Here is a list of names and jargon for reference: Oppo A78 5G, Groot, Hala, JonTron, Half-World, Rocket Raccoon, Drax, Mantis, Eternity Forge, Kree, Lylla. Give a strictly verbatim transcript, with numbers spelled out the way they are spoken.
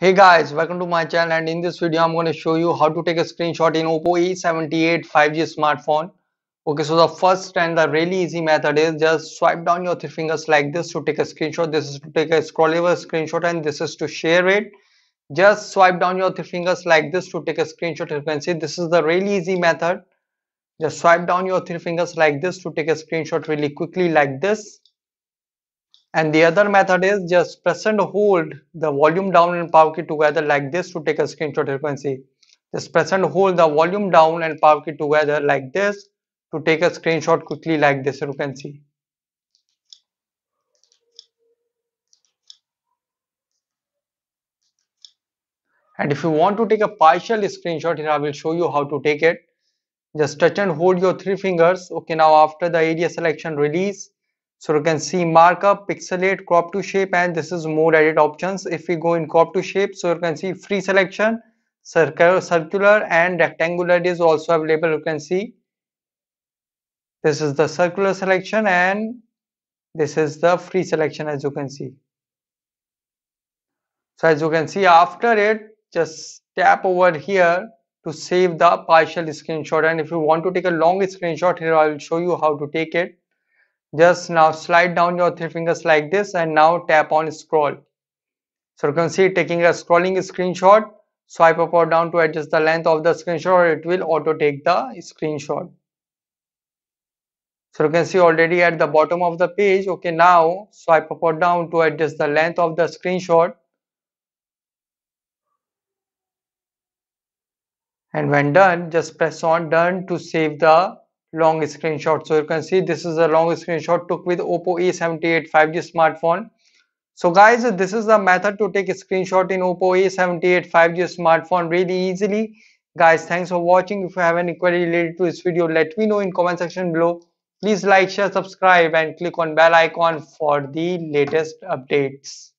Hey guys, welcome to my channel, and in this video I'm going to show you how to take a screenshot in Oppo A seventy-eight five G smartphone. Okay, so the first and the really easy method is just swipe down your three fingers like this to take a screenshot. This is to take a scrollable screenshot and this is to share it. Just swipe down your three fingers like this to take a screenshot. You can see this is the really easy method. Just swipe down your three fingers like this to take a screenshot really quickly like this. And the other method is just press and hold the volume down and power key together like this to take a screenshot. You can see just press and hold the volume down and power key together like this to take a screenshot quickly like this. You can see. And if you want to take a partial screenshot, here I will show you how to take it. Just touch and hold your three fingers. Okay, now after the area selection, release. So you can see markup, pixelate, crop to shape, and this is more edit options. If we go in crop to shape, so you can see free selection, circular, circular and rectangular is also available. You can see this is the circular selection and this is the free selection, as you can see. So as you can see, after it, just tap over here to save the partial screenshot. And if you want to take a long screenshot, here I will show you how to take it. Just now slide down your three fingers like this and now tap on scroll. So you can see taking a scrolling screenshot, swipe up or down to adjust the length of the screenshot, or it will auto take the screenshot. So you can see already at the bottom of the page. Okay, now swipe up or down to adjust the length of the screenshot. And when done, just press on done to save the long screenshot. So you can see this is a long screenshot took with Oppo A seventy-eight five G smartphone. So guys, this is the method to take a screenshot in Oppo A seventy-eight five G smartphone really easily. Guys, thanks for watching. If you have any query related to this video, let me know in comment section below. Please like, share, subscribe and click on bell icon for the latest updates.